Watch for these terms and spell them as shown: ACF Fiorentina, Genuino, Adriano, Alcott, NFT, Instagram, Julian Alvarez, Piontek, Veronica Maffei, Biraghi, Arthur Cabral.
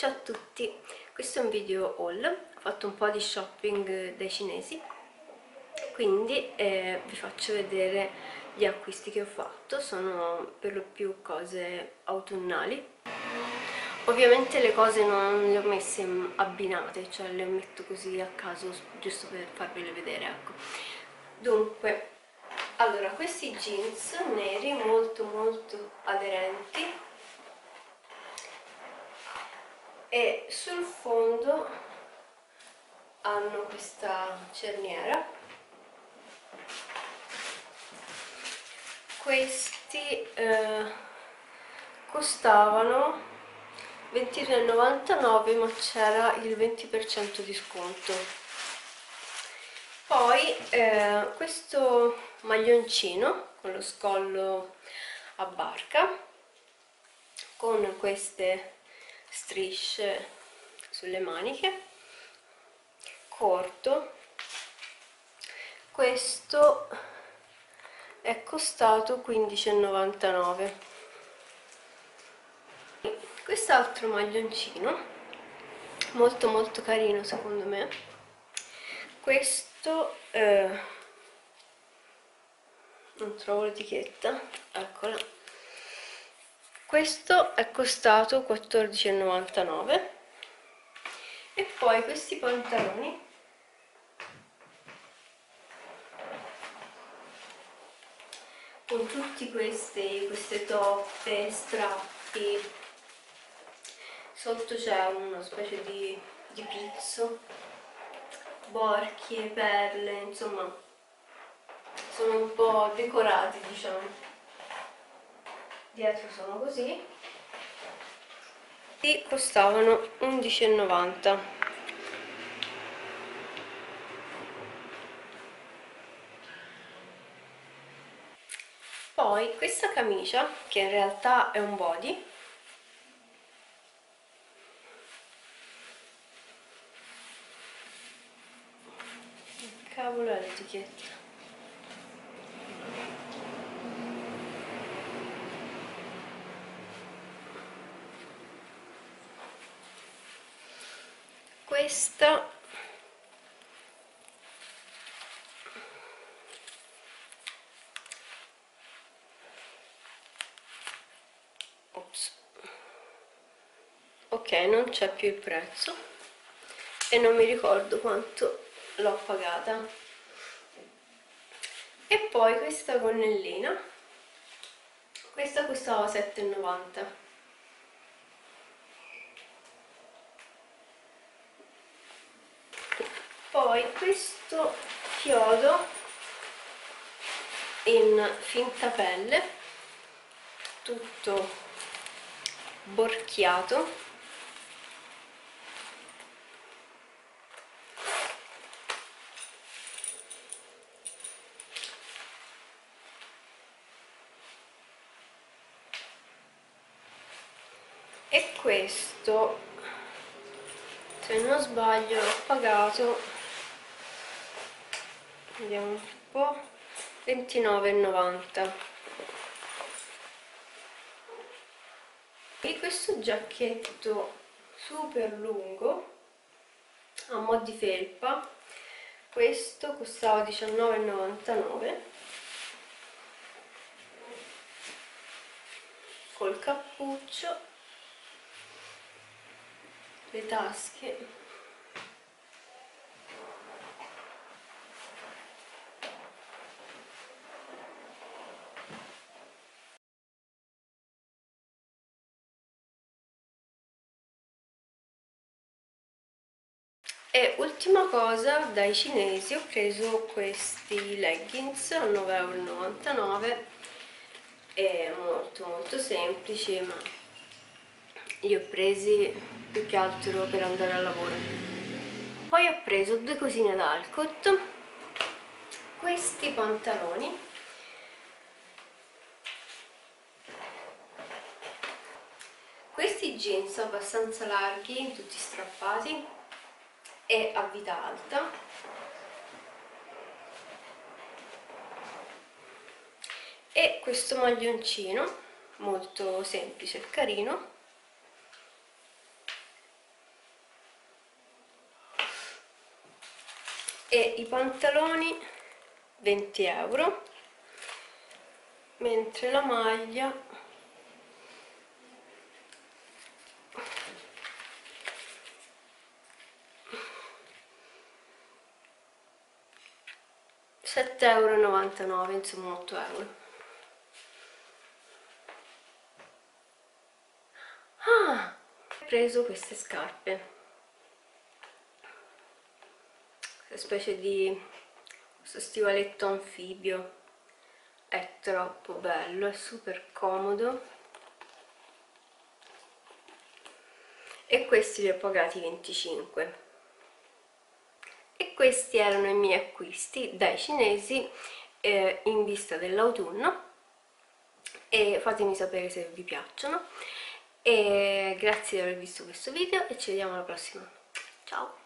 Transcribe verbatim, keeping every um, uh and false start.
Ciao a tutti, questo è un video haul. Ho fatto un po' di shopping dai cinesi, quindi eh, vi faccio vedere gli acquisti che ho fatto. Sono per lo più cose autunnali. Ovviamente le cose non le ho messe abbinate, cioè le metto così a caso giusto per farvele vedere, ecco. Dunque, allora, questi jeans neri molto molto aderenti, e sul fondo hanno questa cerniera. Questi eh, costavano ventidue e novantanove, ma c'era il venti per cento di sconto. Poi eh, questo maglioncino con lo scollo a barca, con queste strisce sulle maniche, corto. Questo è costato quindici e novantanove. Quest'altro maglioncino molto molto carino, secondo me. Questo eh, non trovo l'etichetta, eccola. Questo è costato quattordici e novantanove. E poi questi pantaloni con tutti questi, queste toppe, strappi. Sotto c'è una specie di, di pizzo, borchie, perle, insomma sono un po' decorati, diciamo. Dietro sono così, e costavano undici e novanta. Poi questa camicia, che in realtà è un body, che cavolo è l'etichetta? Questa Ops. Ok, non c'è più il prezzo e non mi ricordo quanto l'ho pagata. E poi questa gonnellina, questa costava sette e novanta. Poi questo chiodo in finta pelle, tutto borchiato, e questo, se non sbaglio, l'ho pagato, vediamo un po', ventinove e novanta. E questo giacchetto super lungo a mo' di felpa, questo costava diciannove e novantanove, col cappuccio, le tasche. E ultima cosa, dai cinesi ho preso questi leggings a nove e novantanove, è molto molto semplici, ma li ho presi più che altro per andare al lavoro. Poi ho preso due cosine da Alcott, questi pantaloni, questi jeans abbastanza larghi, tutti strappati e a vita alta, e questo maglioncino molto semplice e carino, e i pantaloni venti euro, mentre la maglia sette e novantanove euro, insomma otto euro. Ah, ho preso queste scarpe, questa specie di questo stivaletto anfibio, è troppo bello, è super comodo, e questi li ho pagati venticinque. E questi erano i miei acquisti dai cinesi eh, in vista dell'autunno, e fatemi sapere se vi piacciono, e grazie di aver visto questo video e ci vediamo alla prossima. Ciao!